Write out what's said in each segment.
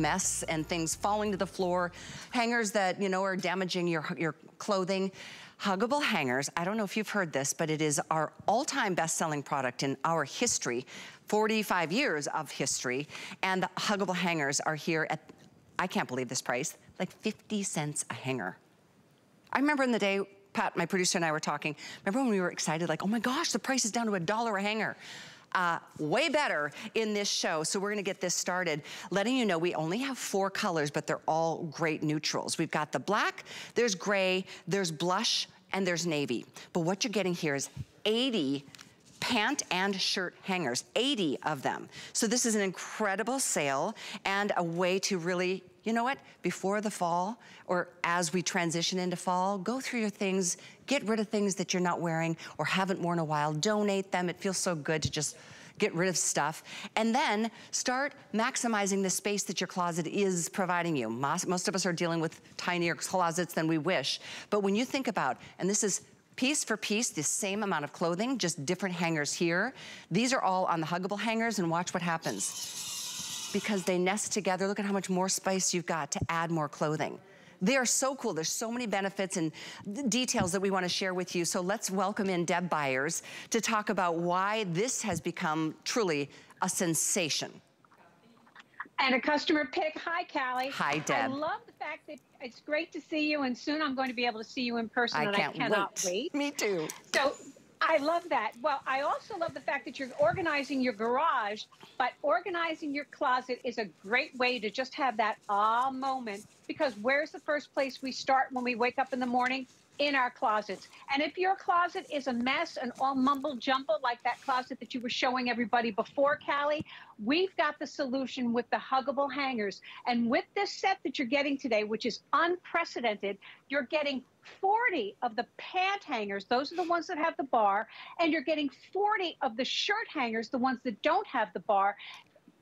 mess and things falling to the floor, hangers that, you know, are damaging your clothing. Huggable Hangers, I don't know if you've heard this, but it is our all-time best-selling product in our history, 45 years of history, and the Huggable Hangers are here at, I can't believe this price, like 50 cents a hanger. I remember in the day, Pat, my producer, and I were talking, remember when we were excited, like, oh my gosh, the price is down to $1 a hanger. Way better in this show, so we're gonna get this started. Letting you know we only have 4 colors, but they're all great neutrals. We've got the black, there's gray, there's blush, and there's navy. But what you're getting here is 80 pant and shirt hangers, 80 of them. So this is an incredible sale and a way to really, you know what, before the fall, or as we transition into fall, go through your things, get rid of things that you're not wearing or haven't worn in a while, donate them. It feels so good to just get rid of stuff, and then start maximizing the space that your closet is providing you. Most of us are dealing with tinier closets than we wish, but when you think about, and this is piece for piece, the same amount of clothing, just different hangers here. These are all on the Huggable Hangers, and watch what happens. Because they nest together, look at how much more space you've got to add more clothing. They are so cool. There's so many benefits and details that we want to share with you. So let's welcome in Deb Byers to talk about why this has become truly a sensation. And a customer pick. Hi, Callie. Hi, Deb. I love the fact that it's great to see you, and soon I'm going to be able to see you in person. I cannot wait. Me too. So I love that. Well, I also love the fact that you're organizing your garage, but organizing your closet is a great way to just have that ah moment, because where's the first place we start when we wake up in the morning? In our closets. And if your closet is a mess and all mumble jumble like that closet that you were showing everybody before, Callie, we've got the solution with the Huggable Hangers. And with this set that you're getting today, which is unprecedented, you're getting 40 of the pant hangers, those are the ones that have the bar, and you're getting 40 of the shirt hangers, the ones that don't have the bar,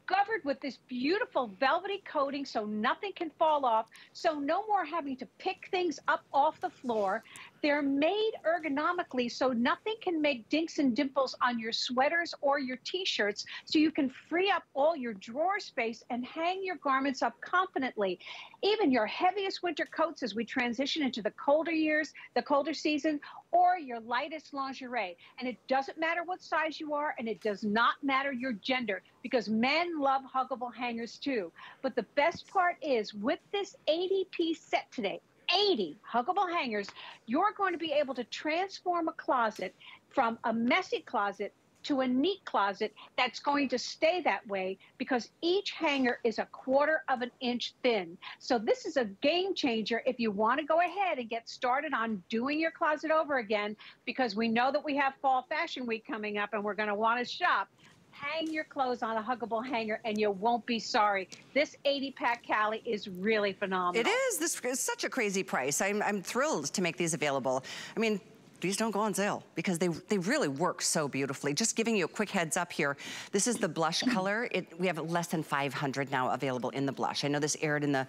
covered with this beautiful velvety coating so nothing can fall off, so no more having to pick things up off the floor. They're made ergonomically so nothing can make dinks and dimples on your sweaters or your t-shirts, so you can free up all your drawer space and hang your garments up confidently. Even your heaviest winter coats as we transition into the colder years, the colder season, or your lightest lingerie. And it doesn't matter what size you are, and it does not matter your gender, because men love Huggable Hangers too. But the best part is, with this 80-piece set today, 80 Huggable Hangers, you're going to be able to transform a closet from a messy closet to a neat closet that's going to stay that way, because each hanger is a 1/4 of an inch thin. So this is a game changer if you want to go ahead and get started on doing your closet over again, because we know that we have Fall Fashion Week coming up and we're going to want to shop. Hang your clothes on a Huggable Hanger and you won't be sorry. This 80-pack, Callie, is really phenomenal. It is. This is such a crazy price. I'm thrilled to make these available. I mean, these don't go on sale because they really work so beautifully. Just giving you a quick heads up here. This is the blush color. We have less than 500 now available in the blush. I know this aired in the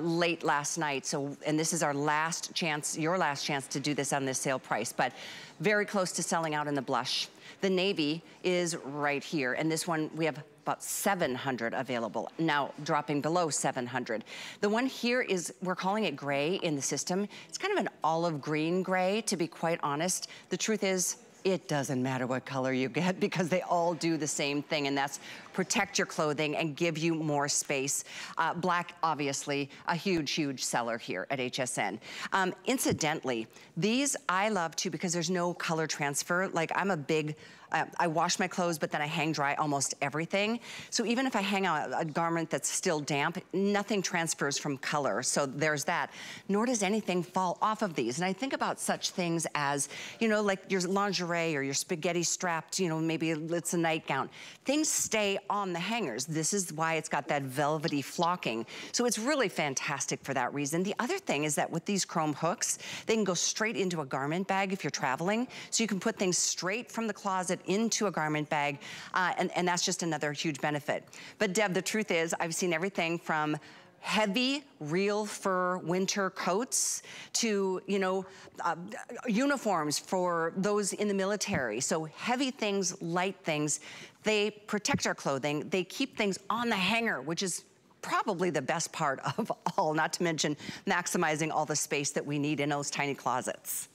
late last night. So, and this is our last chance, your last chance to do this on this sale price, but very close to selling out in the blush. The navy is right here. And this one, we have about 700 available, now dropping below 700. The one here is, we're calling it gray in the system. It's kind of an olive green gray, to be quite honest. The truth is, it doesn't matter what color you get, because they all do the same thing, and that's protect your clothing and give you more space. Black, obviously, a huge, huge seller here at HSN. Incidentally, these I love too because there's no color transfer. Like, I'm a big, I wash my clothes, but then I hang dry almost everything. So even if I hang a garment that's still damp, nothing transfers from color. So there's that. Nor does anything fall off of these. And I think about such things as, you know, like your lingerie or your spaghetti strapped, you know, maybe it's a nightgown. Things stay on the hangers. This is why it's got that velvety flocking. So it's really fantastic for that reason. The other thing is that with these chrome hooks, they can go straight into a garment bag if you're traveling. So you can put things straight from the closet into a garment bag, and that's just another huge benefit. But Deb, the truth is, I've seen everything from heavy real fur winter coats to, you know, uniforms for those in the military. So heavy things, light things, they protect our clothing, they keep things on the hanger, which is probably the best part of all, not to mention maximizing all the space that we need in those tiny closets.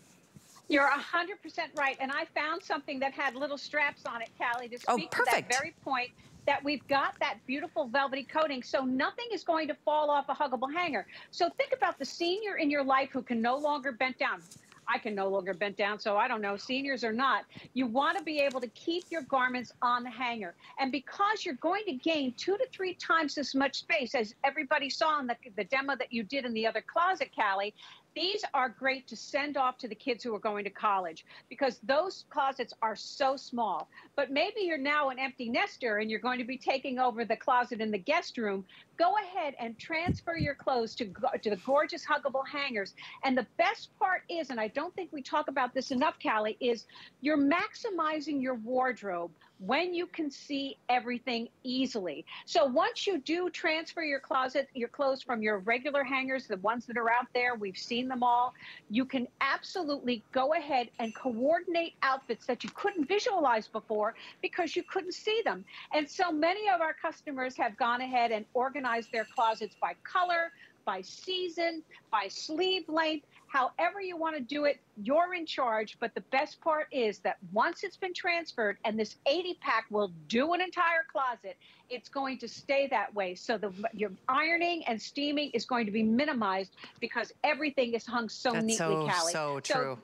You're 100% right, and I found something that had little straps on it, Callie, to speak to that very point, that we've got that beautiful velvety coating, so nothing is going to fall off a huggable hanger. So think about the senior in your life who can no longer bend down. I can no longer bend down, so I don't know, seniors or not. You want to be able to keep your garments on the hanger. And because you're going to gain 2 to 3 times as much space as everybody saw in the demo that you did in the other closet, Callie, these are great to send off to the kids who are going to college because those closets are so small. But maybe you're now an empty nester and you're going to be taking over the closet in the guest room. Go ahead and transfer your clothes to the gorgeous huggable hangers. And the best part is, and I don't think we talk about this enough, Callie, is you're maximizing your wardrobe when you can see everything easily. So once you do transfer your clothes from your regular hangers, the ones that are out there, we've seen them all, you can absolutely go ahead and coordinate outfits that you couldn't visualize before because you couldn't see them. And so many of our customers have gone ahead and organized their closets by color, by season, by sleeve length. However you want to do it, you're in charge. But the best part is that once it's been transferred, and this 80-pack will do an entire closet, it's going to stay that way. So your ironing and steaming is going to be minimized because everything is hung so neatly, Callie. That's so true.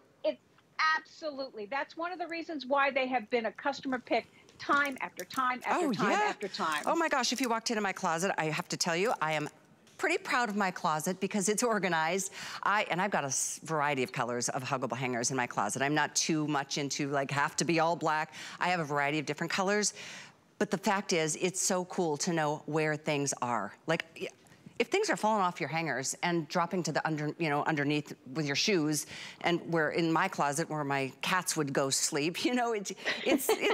Absolutely. That's one of the reasons why they have been a customer pick time after time after time after time. Oh, my gosh. If you walked into my closet, I have to tell you, I am pretty proud of my closet because it's organized. I've got a variety of colors of huggable hangers in my closet. I'm not too much into like have to be all black. I have a variety of different colors. But the fact is, it's so cool to know where things are. Like, if things are falling off your hangers and dropping to the underneath with your shoes, and where in my closet where my cats would go sleep, you know, it's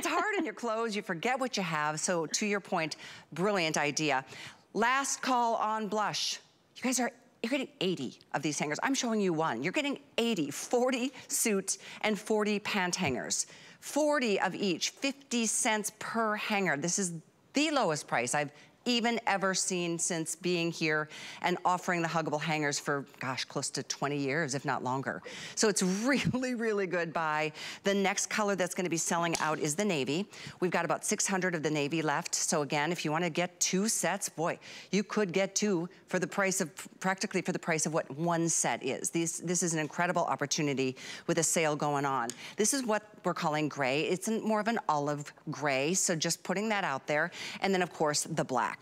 hard in your clothes. You forget what you have. So to your point, brilliant idea. Last call on blush. You guys are, you're getting 80 of these hangers. I'm showing you one. You're getting 80, 40 suits and 40 pant hangers. 40 of each, 50 cents per hanger. This is the lowest price I've even ever seen since being here and offering the huggable hangers for, gosh, close to 20 years, if not longer. So it's really, really good buy. The next color that's gonna be selling out is the navy. We've got about 600 of the navy left. So again, if you wanna get 2 sets, boy, you could get 2 for the price of, practically for the price of what 1 set is. This is an incredible opportunity with a sale going on. This is what we're calling gray. It's more of an olive gray. So just putting that out there. And then of course, the black.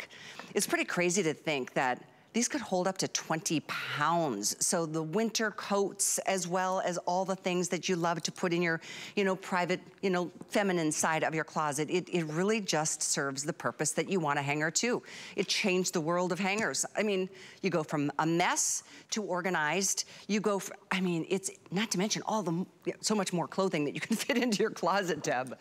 It's pretty crazy to think that these could hold up to 20 pounds. So the winter coats, as well as all the things that you love to put in your, you know, private, you know, feminine side of your closet, it really just serves the purpose that you want a hanger to. It changed the world of hangers. I mean, you go from a mess to organized. You go, I mean, it's not to mention all the, so much more clothing that you can fit into your closet, Deb.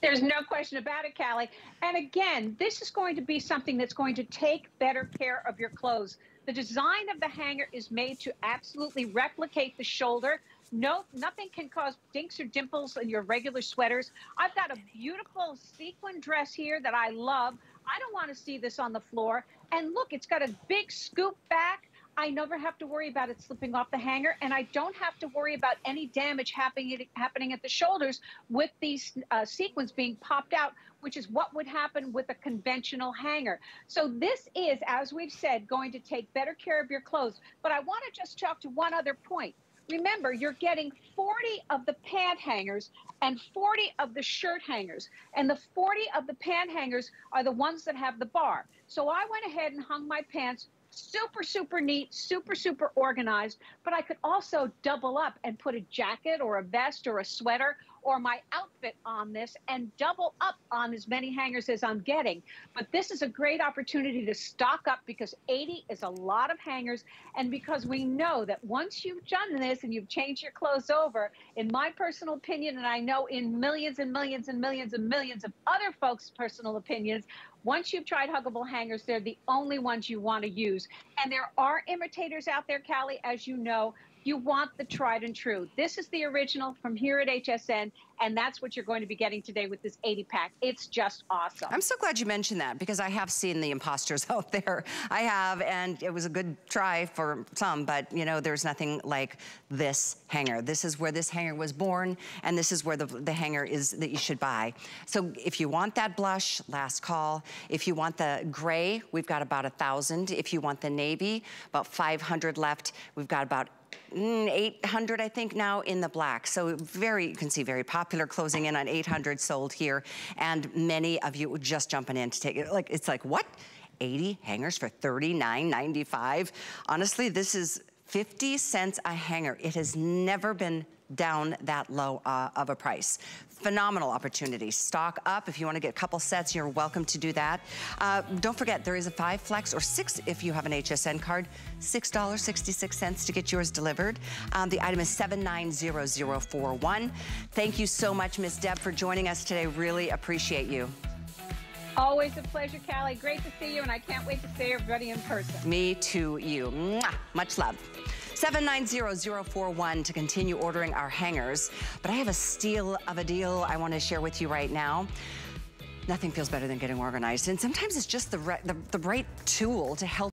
There's no question about it, Callie. And again, this is going to be something that's going to take better care of your clothes. The design of the hanger is made to absolutely replicate the shoulder. No, nothing can cause dinks or dimples in your regular sweaters. I've got a beautiful sequin dress here that I love. I don't want to see this on the floor. And look, it's got a big scoop back. I never have to worry about it slipping off the hanger, and I don't have to worry about any damage happening at the shoulders with these sequins being popped out, which is what would happen with a conventional hanger. So this is, as we've said, going to take better care of your clothes. But I want to just talk to one other point. Remember, you're getting 40 of the pant hangers and 40 of the shirt hangers. And the 40 of the pant hangers are the ones that have the bar. So I went ahead and hung my pants super, super neat, super, super organized, but I could also double up and put a jacket or a vest or a sweater or my outfit on this and double up on as many hangers as I'm getting. But this is a great opportunity to stock up because 80 is a lot of hangers. And because we know that once you've done this and you've changed your clothes over, in my personal opinion, and I know in millions and millions and millions and millions of other folks' personal opinions, once you've tried huggable hangers, they're the only ones you want to use. And there are imitators out there, Callie, as you know, You want the tried and true. This is the original from here at HSN, and that's what you're going to be getting today with this 80-pack. It's just awesome. I'm so glad you mentioned that, because I have seen the imposters out there. I have, and it was a good try for some, but you know, there's nothing like this hanger. This is where this hanger was born, and this is where the hanger is that you should buy. So if you want that blush, last call. If you want the gray, we've got about 1,000. If you want the navy, about 500 left. We've got about 800, I think, now in the black. So very, you can see, very popular, closing in on 800 sold here. And many of you just jumping in to take it. Like, it's like, what? 80 hangers for $39.95? Honestly, this is 50 cents a hanger. It has never been down that low of a price. Phenomenal opportunity. Stock up. If you want to get a couple sets, you're welcome to do that. Don't forget, there is a 5 flex or 6 if you have an HSN card. $6.66 to get yours delivered. The item is 790041. Thank you so much, Miss Deb, for joining us today. Really appreciate you. Always a pleasure, Callie. Great to see you, and I can't wait to see everybody in person. Me too, you. Mwah. Much love. 790041 to continue ordering our hangers. But I have a steal of a deal I want to share with you right now. Nothing feels better than getting organized, and sometimes it's just the right tool to help